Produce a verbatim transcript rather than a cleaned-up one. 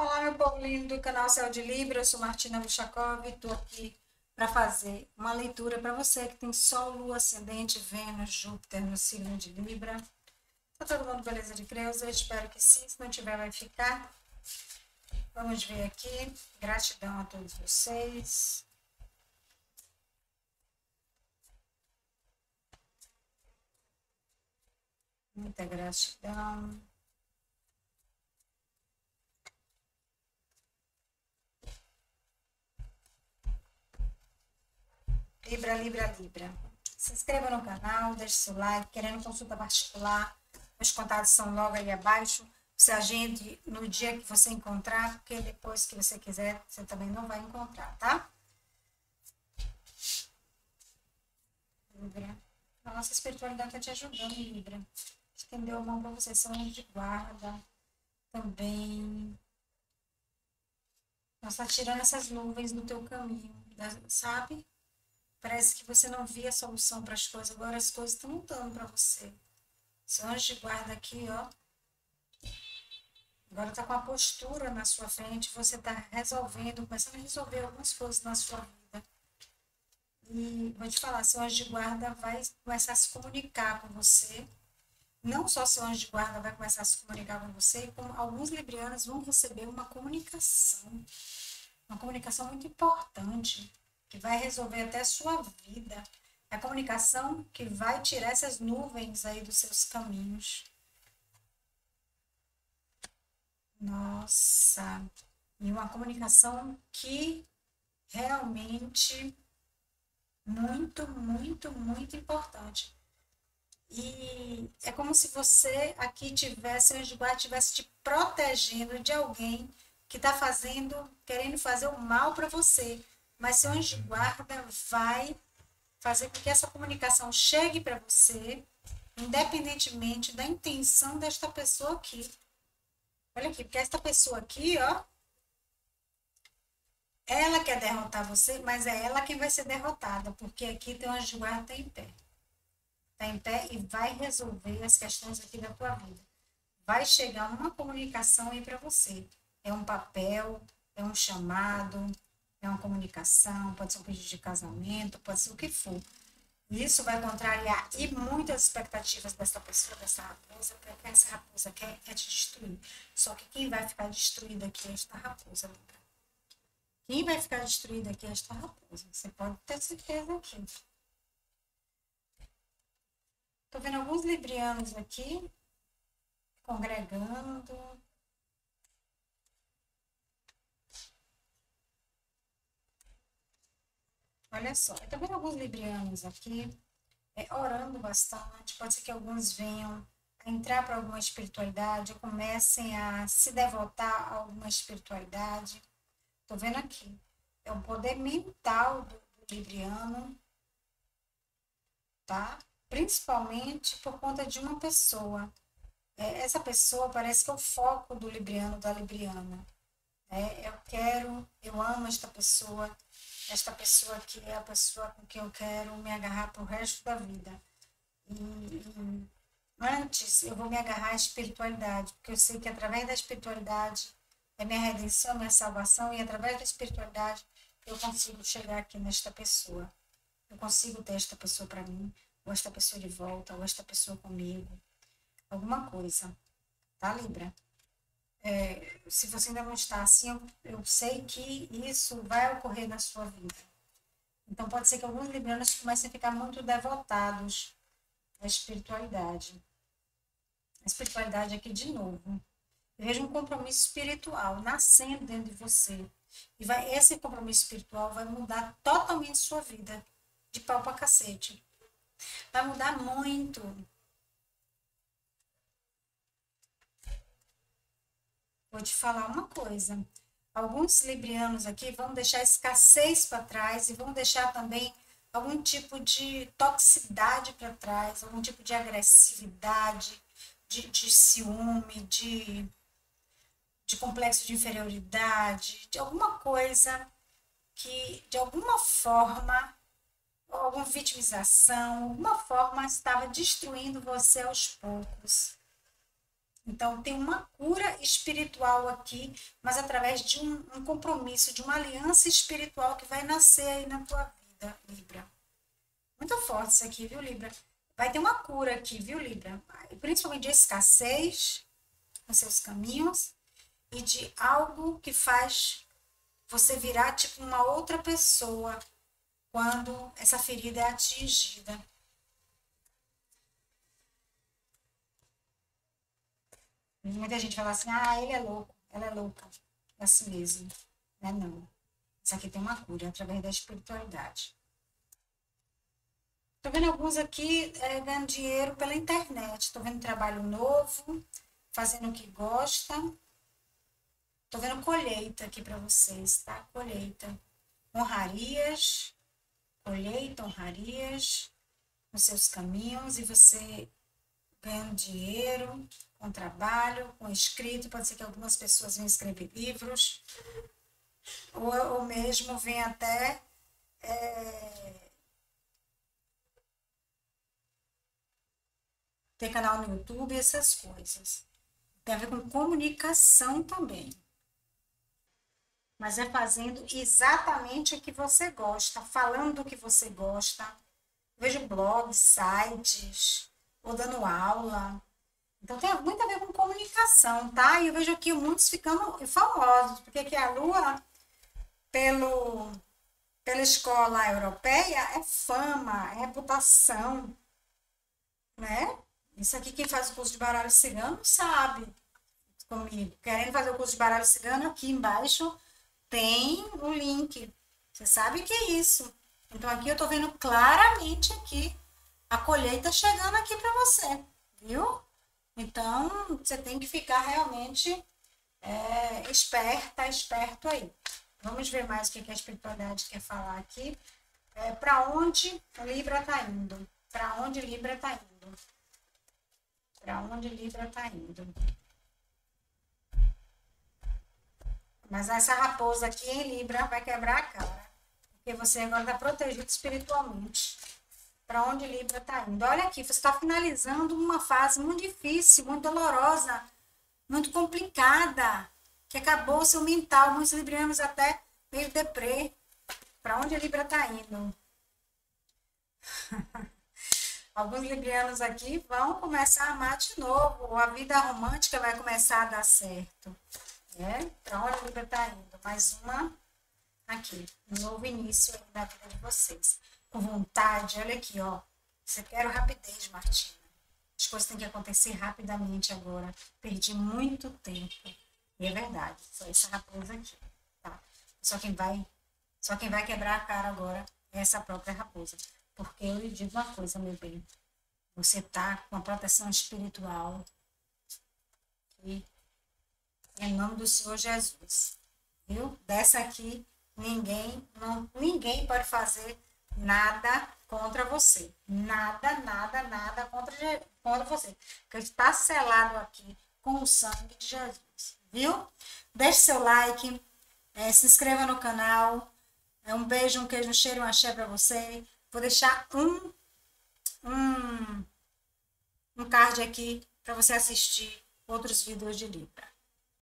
Olá, meu povo lindo do canal Céu de Libra, eu sou Martina Glushakov e estou aqui para fazer uma leitura para você que tem Sol, Lua, Ascendente, Vênus, Júpiter no signo de Libra. Tá todo mundo beleza de Deus? Eu espero que sim, se não tiver vai ficar. Vamos ver aqui, gratidão a todos vocês. Muita gratidão. Libra, Libra, Libra. Se inscreva no canal, deixe seu like. Querendo consulta particular, meus contatos são logo aí abaixo. Você agende no dia que você encontrar, porque depois que você quiser, você também não vai encontrar, tá? Libra. A nossa espiritualidade está te ajudando, Libra. Estendeu a mão para vocês, são anjos de guarda também. Nós tá tirando essas nuvens do teu caminho, sabe? Parece que você não via a solução para as coisas, agora as coisas estão mudando para você. Seu anjo de guarda aqui, ó. Agora tá com a postura na sua frente, você tá resolvendo, começando a resolver algumas coisas na sua vida. E vou te falar, seu anjo de guarda vai começar a se comunicar com você. Não só seu anjo de guarda vai começar a se comunicar com você, como alguns librianos vão receber uma comunicação. Uma comunicação muito importante, que vai resolver até a sua vida. É a comunicação que vai tirar essas nuvens aí dos seus caminhos. Nossa! E uma comunicação que realmente muito, muito, muito importante. E é como se você aqui tivesse, o anjo de guarda estivesse te protegendo de alguém que está fazendo, querendo fazer o mal para você. Mas seu anjo de guarda vai fazer com que essa comunicação chegue para você, independentemente da intenção desta pessoa aqui. Olha aqui, porque esta pessoa aqui, ó, ela quer derrotar você, mas é ela quem vai ser derrotada, porque aqui teu anjo de guarda está em pé. Está em pé e vai resolver as questões aqui da tua vida. Vai chegar uma comunicação aí para você. É um papel, é um chamado... É uma comunicação, pode ser um pedido de casamento, pode ser o que for. Isso vai contrariar e muitas expectativas dessa pessoa, dessa raposa, porque essa raposa quer é te destruir. Só que quem vai ficar destruída aqui é esta raposa, Libra. Quem vai ficar destruída aqui é esta raposa. Você pode ter certeza aqui. Estou vendo alguns librianos aqui, congregando... Olha só, eu tô vendo alguns librianos aqui, é, orando bastante, pode ser que alguns venham a entrar para alguma espiritualidade, comecem a se devotar a alguma espiritualidade. Tô vendo aqui, é o poder mental do, do libriano, tá? Principalmente por conta de uma pessoa. É, essa pessoa parece que é o foco do libriano, da libriana. É, eu quero, eu amo esta pessoa. Esta pessoa aqui é a pessoa com quem eu quero me agarrar para o resto da vida. E antes eu vou me agarrar à espiritualidade, porque eu sei que através da espiritualidade é minha redenção, minha salvação, e através da espiritualidade eu consigo chegar aqui nesta pessoa. Eu consigo ter esta pessoa para mim, ou esta pessoa de volta, ou esta pessoa comigo. Alguma coisa, tá, Libra? É, se você ainda não está assim, eu, eu sei que isso vai ocorrer na sua vida. Então pode ser que alguns librianos comecem a ficar muito devotados à espiritualidade. A espiritualidade aqui de novo. Eu vejo um compromisso espiritual nascendo dentro de você. E vai, esse compromisso espiritual vai mudar totalmente sua vida, de pau pra cacete. Vai mudar muito. Vou te falar uma coisa, alguns librianos aqui vão deixar escassez para trás e vão deixar também algum tipo de toxicidade para trás, algum tipo de agressividade, de, de ciúme, de, de complexo de inferioridade, de alguma coisa que de alguma forma, alguma vitimização, alguma forma estava destruindo você aos poucos. Então, tem uma cura espiritual aqui, mas através de um, um compromisso, de uma aliança espiritual que vai nascer aí na tua vida, Libra. Muito forte isso aqui, viu, Libra? Vai ter uma cura aqui, viu, Libra? Principalmente de escassez nos seus caminhos e de algo que faz você virar tipo uma outra pessoa quando essa ferida é atingida. Muita gente fala assim, ah, ele é louco, ela é louca, é assim mesmo, né? Não, isso aqui tem uma cura através da espiritualidade. Tô vendo alguns aqui é, ganhando dinheiro pela internet, tô vendo trabalho novo, fazendo o que gosta, tô vendo colheita aqui para vocês, tá? Colheita, honrarias, colheita, honrarias, nos seus caminhos e você ganhando dinheiro, com trabalho, com escrito, pode ser que algumas pessoas venham escrever livros, ou, ou mesmo venham até é, ter canal no YouTube, essas coisas. Tem a ver com comunicação também. Mas é fazendo exatamente o que você gosta, falando o que você gosta. Eu vejo blogs, sites, ou dando aula. Então, tem muito a ver com comunicação, tá? E eu vejo aqui muitos ficando famosos, porque aqui a Lua, pelo, pela escola europeia, é fama, é reputação, né? Isso aqui, quem faz o curso de baralho cigano sabe comigo. Querendo fazer o curso de baralho cigano, aqui embaixo tem o link. Você sabe que é isso. Então, aqui eu tô vendo claramente aqui a colheita chegando aqui para você, viu? Então, você tem que ficar realmente é, esperta, esperto aí. Vamos ver mais o que a espiritualidade quer falar aqui. É, para onde Libra está indo? Para onde Libra está indo? Para onde Libra está indo? Mas essa raposa aqui em Libra vai quebrar a cara. Porque você agora está protegido espiritualmente. Para onde Libra está indo? Olha aqui, você está finalizando uma fase muito difícil, muito dolorosa, muito complicada, que acabou o seu mental, muitos librianos até meio deprê. Para onde Libra está indo? Alguns librianos aqui vão começar a amar de novo, a vida romântica vai começar a dar certo. É? Para onde Libra está indo? Mais uma aqui, um novo início da vida de vocês. Com vontade, olha aqui, ó. Você quer rapidez, Martina. As coisas têm que acontecer rapidamente agora. Perdi muito tempo. E é verdade, só essa raposa aqui, tá? Só quem vai, só quem vai quebrar a cara agora é essa própria raposa. Porque eu lhe digo uma coisa, meu bem. Você tá com a proteção espiritual. E em nome do Senhor Jesus. Viu? Dessa aqui, ninguém, não, ninguém pode fazer nada contra você. Nada, nada, nada contra, contra você. Porque está selado aqui com o sangue de Jesus. Viu? Deixe seu like. É, se inscreva no canal. É, um beijo, um queijo, um cheiro, um axé para você. Vou deixar um, um, um card aqui para você assistir outros vídeos de Libra.